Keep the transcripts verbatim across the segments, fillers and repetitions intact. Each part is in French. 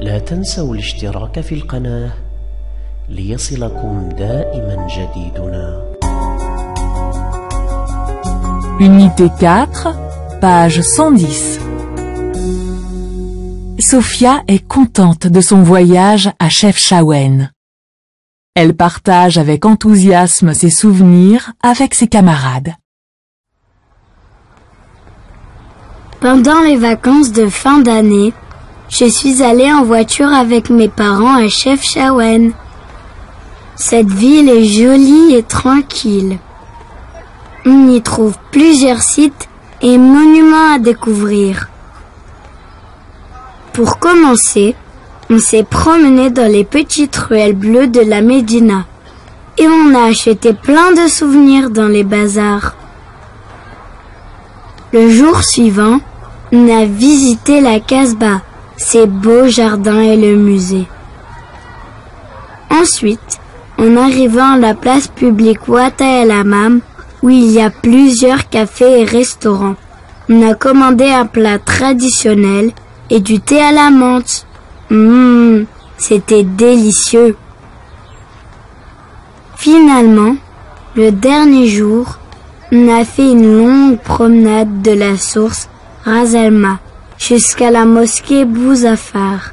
لا تنسوا الاشتراك في القناة ليصلكم دائما جديدنا. Unité quatre, page cent dix. Sophia est contente de son voyage à Chefchaouen. Elle partage avec enthousiasme ses souvenirs avec ses camarades. Pendant les vacances de fin d'année, je suis allée en voiture avec mes parents à Chefchaouen. Cette ville est jolie et tranquille. On y trouve plusieurs sites et monuments à découvrir. Pour commencer, on s'est promené dans les petites ruelles bleues de la Médina et on a acheté plein de souvenirs dans les bazars. Le jour suivant, on a visité la Casbah, ses beaux jardins et le musée. Ensuite, en arrivant à la place publique Wataael Hamam, où il y a plusieurs cafés et restaurants, on a commandé un plat traditionnel et du thé à la menthe. Mmh, c'était délicieux. Finalement, le dernier jour, on a fait une longue promenade de la source Ras-El-Maa jusqu'à la mosquée Bou Zaafar.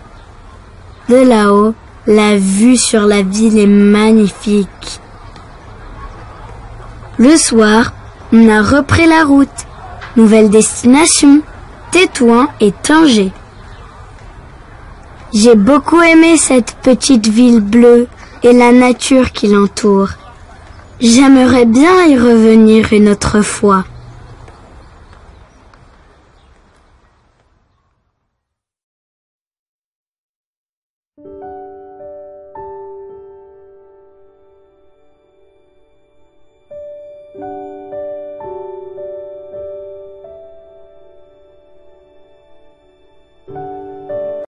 De là-haut, la vue sur la ville est magnifique. Le soir, on a repris la route. Nouvelle destination, Tétouan et Tanger. J'ai beaucoup aimé cette petite ville bleue et la nature qui l'entoure. J'aimerais bien y revenir une autre fois.